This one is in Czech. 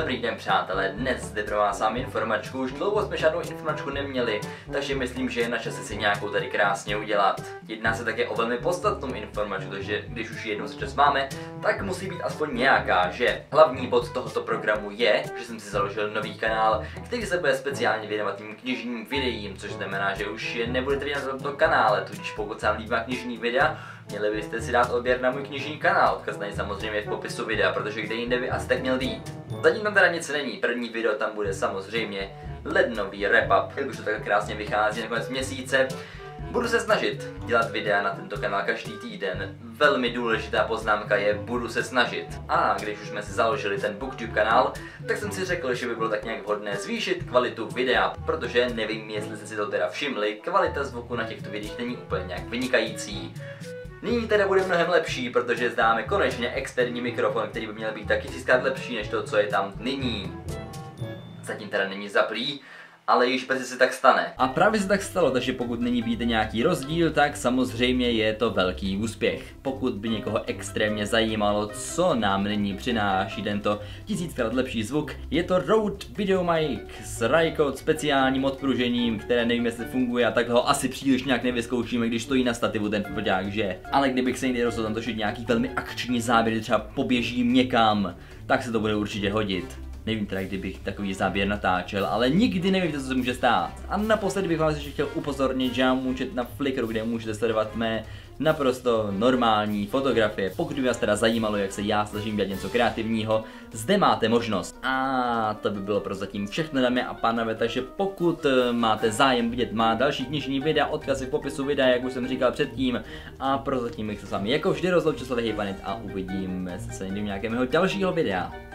Dobrý den, přátelé, dnes zde pro vás mám informačku, už dlouho jsme žádnou informačku neměli, takže myslím, že je na čase si nějakou tady krásně udělat. Jedná se také o velmi podstatnou informačku, takže když už jednou za čas máme, tak musí být aspoň nějaká, že? Hlavní bod tohoto programu je, že jsem si založil nový kanál, který se bude speciálně věnovat tím knižním videím, což znamená, že už je nebudete vidět na tomto kanále, tudíž pokud se vám líbí knižní videa, měli byste si dát odběr na můj knižní kanál, odkaz na něj samozřejmě je v popisu videa, protože kde jinde by asi tak měl být. Zatím tam teda nic není, první video tam bude samozřejmě lednový wrap-up, jak už to tak krásně vychází na konec měsíce. Budu se snažit dělat videa na tento kanál každý týden. Velmi důležitá poznámka je, budu se snažit. A když už jsme si založili ten BookTube kanál, tak jsem si řekl, že by bylo tak nějak vhodné zvýšit kvalitu videa, protože nevím, jestli jste si to teda všimli, kvalita zvuku na těchto videích není úplně nějak vynikající. Nyní teda bude mnohem lepší, protože zdáme konečně externí mikrofon, který by měl být taky tisíckrát lepší než to, co je tam nyní. Zatím teda není zaplý, ale již brzy se tak stane. A právě se tak stalo, takže pokud nyní vidíte nějaký rozdíl, tak samozřejmě je to velký úspěch. Pokud by někoho extrémně zajímalo, co nám nyní přináší tento tisíckrát lepší zvuk, je to Rode VideoMic s rajkou speciálním odpružením, které nevím, jestli funguje, a takhle ho asi příliš nějak nevyzkoušíme, když stojí na stativu ten foťák, že? Ale kdybych se někdy rozhodl tam točit nějaký velmi akční záběr, třeba poběžím někam, tak se to bude určitě hodit. Nevím teda, kdybych takový záběr natáčel, ale nikdy nevíte, co se může stát. A naposledy bych vás ještě chtěl upozornit, že mám účet na Flickru, kde můžete sledovat mé naprosto normální fotografie. Pokud by vás teda zajímalo, jak se já snažím dělat něco kreativního, zde máte možnost. A to by bylo prozatím všechno, dámy a pánové, takže pokud máte zájem vidět má další knižní videa, odkazy v popisu videa, jak už jsem říkal předtím. A prozatím bych se s vámi jako vždy rozloučil, a uvidíme se někdy v nějakého dalšího videa.